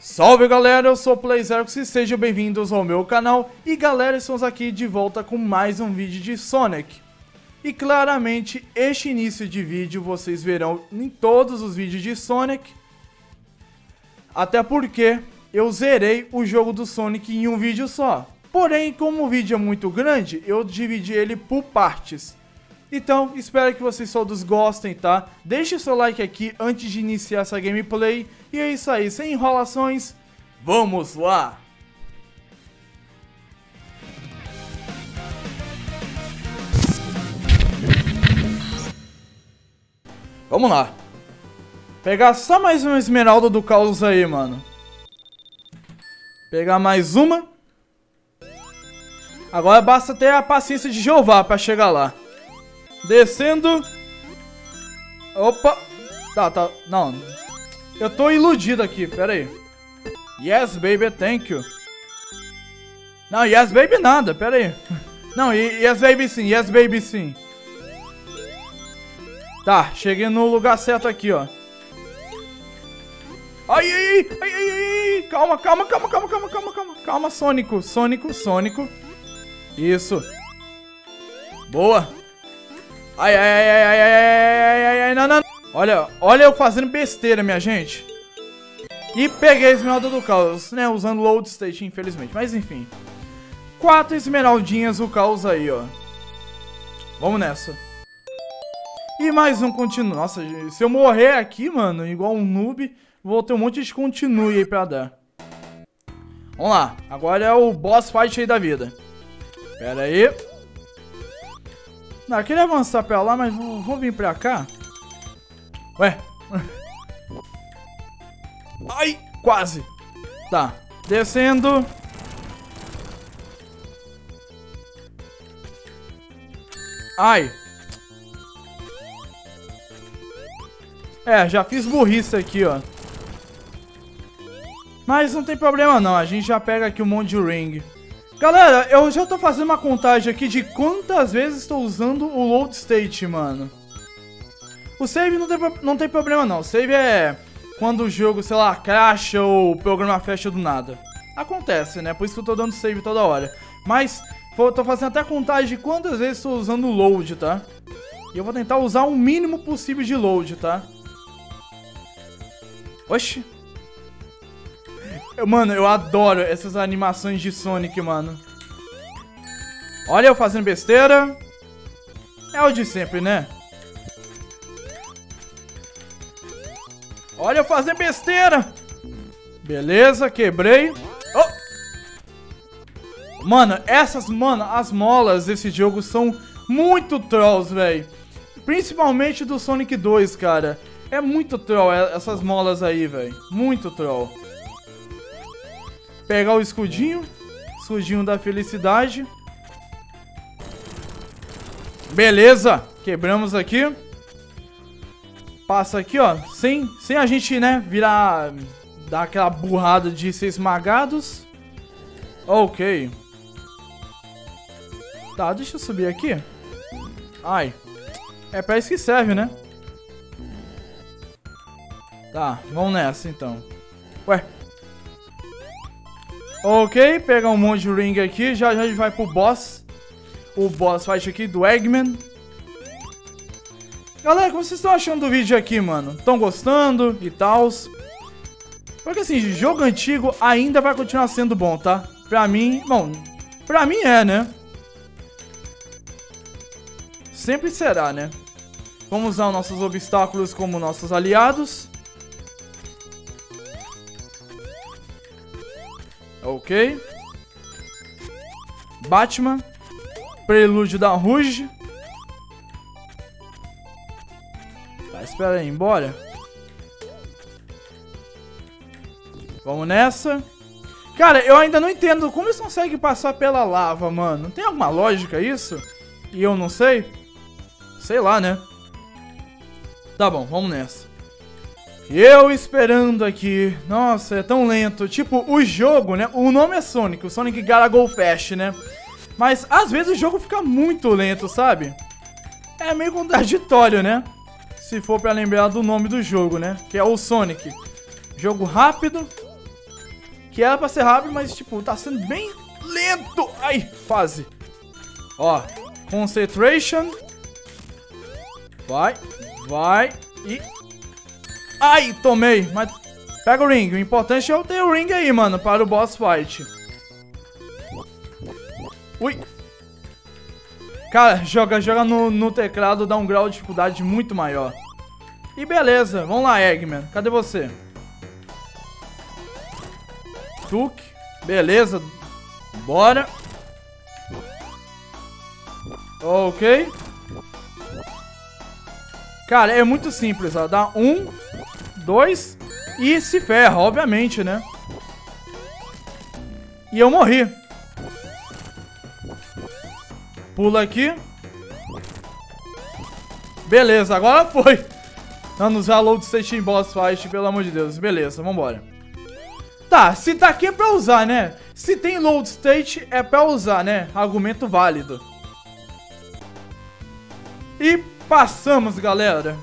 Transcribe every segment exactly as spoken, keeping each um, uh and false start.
Salve galera, eu sou o Playzerx e sejam bem-vindos ao meu canal. E galera, estamos aqui de volta com mais um vídeo de Sonic. E claramente, este início de vídeo vocês verão em todos os vídeos de Sonic. Até porque eu zerei o jogo do Sonic em um vídeo só. Porém, como o vídeo é muito grande, eu dividi ele por partes. Então, espero que vocês todos gostem, tá? Deixe o seu like aqui antes de iniciar essa gameplay. E é isso aí, sem enrolações, vamos lá! Vamos lá. Pegar só mais uma esmeralda do caos aí, mano. Pegar mais uma. Agora basta ter a paciência de Jeová pra chegar lá. Descendo. Opa. Tá, tá. Não. Eu tô iludido aqui, pera aí. Yes, baby, thank you. Não, yes, baby nada, pera aí. Não, yes, baby sim, yes, baby sim. Tá, cheguei no lugar certo aqui, ó. Ai, ai, ai, ai, ai. Calma, calma, calma, calma, calma, calma, calma. Calma, Sônico, Sônico, Sônico. Isso. Boa. Ai, ai, ai, ai, ai, ai, ai, ai, não, não. Olha, olha eu fazendo besteira, minha gente. E peguei a esmeralda do caos, né? Usando load state, infelizmente. Mas enfim. Quatro esmeraldinhas o caos aí, ó. Vamos nessa. E mais um continue. Nossa, se eu morrer aqui, mano, igual um noob, vou ter um monte de continue aí pra dar. Vamos lá. Agora é o boss fight aí da vida. Pera aí. Não, eu queria avançar pra lá, mas vou, vou vir pra cá. Ué. Ai, quase. Tá, descendo. Ai. É, já fiz burrice aqui, ó. Mas não tem problema não, a gente já pega aqui um monte de ring. Galera, eu já tô fazendo uma contagem aqui de quantas vezes estou usando o load state, mano. O save não tem, não tem problema não, o save é quando o jogo, sei lá, crasha ou o programa fecha do nada. Acontece, né? Por isso que eu tô dando save toda hora. Mas eu tô fazendo até a contagem de quantas vezes estou usando o load, tá? E eu vou tentar usar o mínimo possível de load, tá? Oxi. Mano, eu adoro essas animações de Sonic, mano. Olha eu fazendo besteira. É o de sempre, né? Olha eu fazendo besteira. Beleza, quebrei. Oh! Mano, essas, mano, as molas desse jogo são muito trolls, velho. Principalmente do Sonic dois, cara. É muito troll essas molas aí, velho. Muito troll. Pegar o escudinho. Escudinho da felicidade. Beleza. Quebramos aqui. Passa aqui, ó. Sem, sem a gente, né, virar... Dar aquela burrada de ser esmagados. Ok. Tá, deixa eu subir aqui. Ai. É pra isso que serve, né? Tá, vamos nessa, então. Ué. Ok, pegar um monte de ring aqui, já já a gente vai pro boss. O boss fight aqui do Eggman. Galera, como vocês estão achando do vídeo aqui, mano? Estão gostando e tals? Porque assim, jogo antigo ainda vai continuar sendo bom, tá? Pra mim, bom, pra mim é, né? Sempre será, né? Vamos usar nossos obstáculos como nossos aliados. Ok. Batman. Prelúdio da Rouge. Tá, espera aí, embora. Vamos nessa. Cara, eu ainda não entendo como eles conseguem passar pela lava, mano. Não tem alguma lógica isso? E eu não sei? Sei lá, né? Tá bom, vamos nessa. Eu esperando aqui. Nossa, é tão lento. Tipo, o jogo, né? O nome é Sonic. O Sonic Gotta Go Fast, né? Mas, às vezes, o jogo fica muito lento, sabe? É meio contraditório, né? Se for pra lembrar do nome do jogo, né? Que é o Sonic. Jogo rápido. que era pra ser rápido, mas, tipo, tá sendo bem lento. Ai, fase. Ó, concentration. Vai, vai e... Ai, tomei. Mas pega o ring. O importante é eu ter o ring aí, mano, para o boss fight. Ui. Cara, joga, joga no, no teclado, dá um grau de dificuldade muito maior. E beleza, vamos lá, Eggman. Cadê você? Tuk. Beleza. Bora. Ok. Cara, é muito simples, ó. Dá um, dois e se ferra, obviamente, né? E eu morri. Pula aqui. Beleza, agora foi. Não, nos reload stage em boss fight, pelo amor de Deus. Beleza, vambora. Tá, se tá aqui é pra usar, né? Se tem load state é pra usar, né? Argumento válido. E passamos, galera.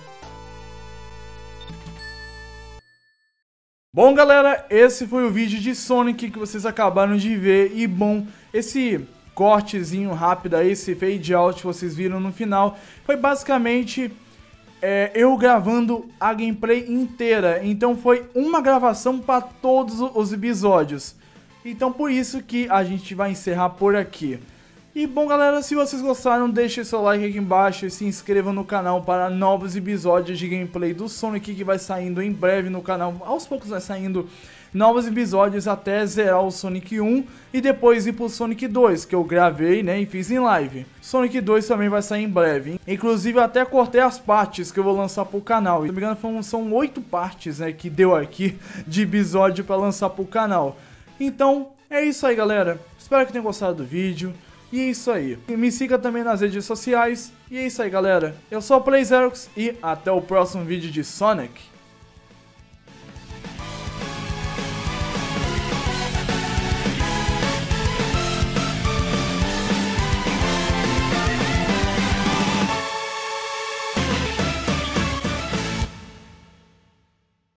Bom, galera, esse foi o vídeo de Sonic que vocês acabaram de ver. E, bom, esse... cortezinho rápido aí, esse fade out que vocês viram no final, foi basicamente é, eu gravando a gameplay inteira, então foi uma gravação para todos os episódios, então por isso que a gente vai encerrar por aqui. E bom, galera, se vocês gostaram, deixem seu like aqui embaixo e se inscrevam no canal para novos episódios de gameplay do Sonic que vai saindo em breve no canal, aos poucos vai saindo novos episódios até zerar o Sonic um e depois ir pro Sonic dois, que eu gravei, né, e fiz em live. Sonic dois também vai sair em breve, inclusive eu até cortei as partes que eu vou lançar pro canal, se não me engano são oito partes, né, que deu aqui de episódio para lançar pro canal. Então, é isso aí, galera, espero que tenham gostado do vídeo. E é isso aí. Me siga também nas redes sociais. E é isso aí, galera. Eu sou o PlayZerox e até o próximo vídeo de Sonic.